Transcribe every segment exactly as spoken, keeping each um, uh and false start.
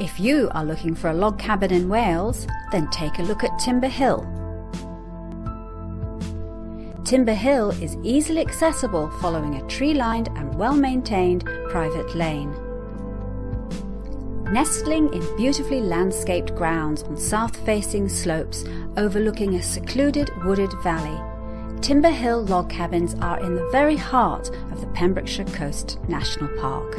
If you are looking for a log cabin in Wales, then take a look at Timber Hill. Timber Hill is easily accessible following a tree-lined and well-maintained private lane. Nestling in beautifully landscaped grounds on south-facing slopes overlooking a secluded wooded valley, Timber Hill log cabins are in the very heart of the Pembrokeshire Coast National Park.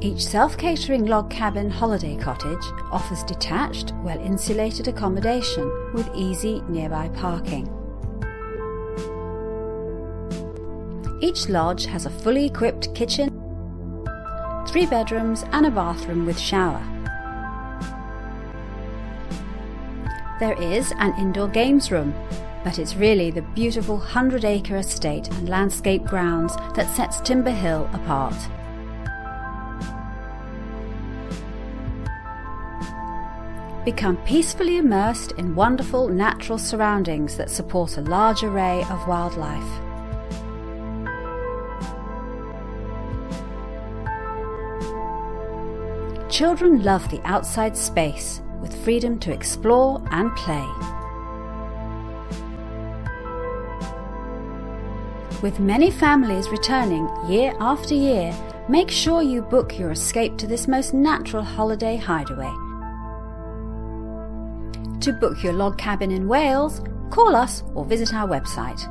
Each self-catering log cabin holiday cottage offers detached, well-insulated accommodation with easy nearby parking. Each lodge has a fully equipped kitchen, three bedrooms and a bathroom with shower. There is an indoor games room, but it's really the beautiful hundred acre estate and landscape grounds that sets Timber Hill apart. Become peacefully immersed in wonderful natural surroundings that support a large array of wildlife. Children love the outside space, with freedom to explore and play. With many families returning year after year, make sure you book your escape to this most natural holiday hideaway. To book your log cabin in Wales, call us or visit our website.